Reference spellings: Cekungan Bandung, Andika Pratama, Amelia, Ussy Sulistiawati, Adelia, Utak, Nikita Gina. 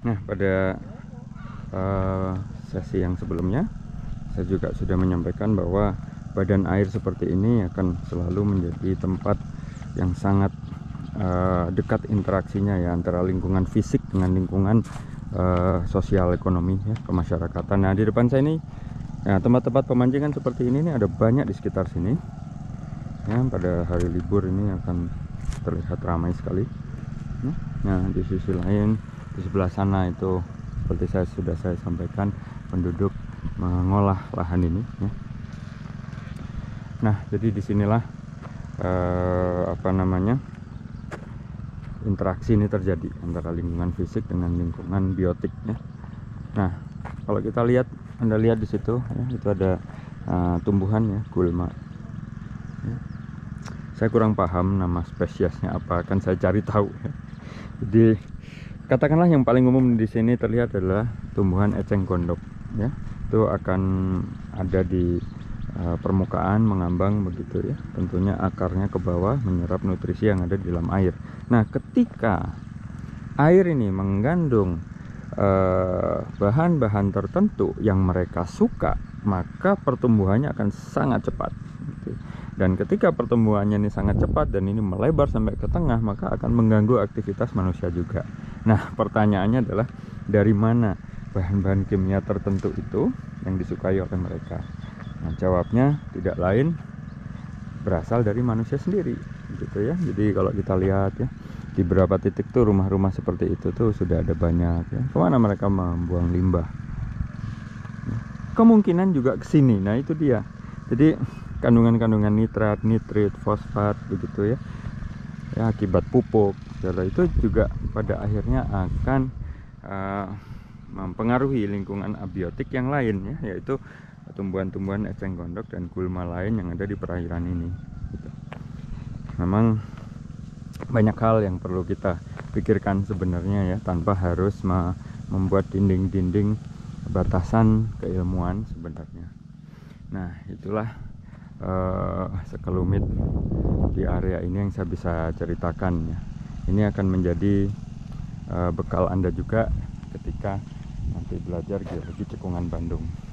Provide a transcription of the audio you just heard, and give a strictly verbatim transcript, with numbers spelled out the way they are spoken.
Nah, pada uh, sesi yang sebelumnya saya juga sudah menyampaikan bahwa badan air seperti ini akan selalu menjadi tempat yang sangat uh, dekat interaksinya ya, antara lingkungan fisik dengan lingkungan uh, sosial ekonomi ya, kemasyarakatan. Nah, di depan saya ini tempat-tempat ya, pemancingan seperti ini nih ada banyak di sekitar sini ya. Pada hari libur ini akan terlihat ramai sekali. Nah, di sisi lain di sebelah sana itu seperti saya sudah saya sampaikan, penduduk mengolah lahan ini ya. Nah, jadi disinilah eh, apa namanya interaksi ini terjadi antara lingkungan fisik dengan lingkungan biotik ya. Nah, kalau kita lihat, Anda lihat di situ ya, itu ada eh, tumbuhan ya, gulma ya. Saya kurang paham nama spesiesnya apa, akan saya cari tahu ya. Jadi katakanlah yang paling umum di sini terlihat adalah tumbuhan eceng gondok ya. Itu akan ada di uh, permukaan, mengambang begitu ya. Tentunya akarnya ke bawah menyerap nutrisi yang ada di dalam air. Nah, ketika air ini mengandung bahan-bahan uh, tertentu yang mereka suka, maka pertumbuhannya akan sangat cepat gitu. Dan ketika pertumbuhannya ini sangat cepat dan ini melebar sampai ke tengah, maka akan mengganggu aktivitas manusia juga. Nah, pertanyaannya adalah dari mana bahan-bahan kimia tertentu itu yang disukai oleh mereka? Nah, jawabnya tidak lain berasal dari manusia sendiri gitu ya. Jadi kalau kita lihat ya, di beberapa titik tuh rumah-rumah seperti itu tuh sudah ada banyak ya. Kemana mereka membuang limbah? Kemungkinan juga ke sini. Nah, itu dia. Jadi kandungan-kandungan nitrat, nitrit, fosfat begitu ya, ya akibat pupuk itu juga pada akhirnya akan uh, mempengaruhi lingkungan abiotik yang lain ya, yaitu tumbuhan-tumbuhan eceng gondok dan gulma lain yang ada di perairan ini gitu. Memang banyak hal yang perlu kita pikirkan sebenarnya ya, tanpa harus membuat dinding-dinding batasan keilmuan sebenarnya. Nah, itulah uh, sekelumit di area ini yang saya bisa ceritakan ya. Ini akan menjadi uh, bekal Anda juga ketika nanti belajar geologi Cekungan Bandung.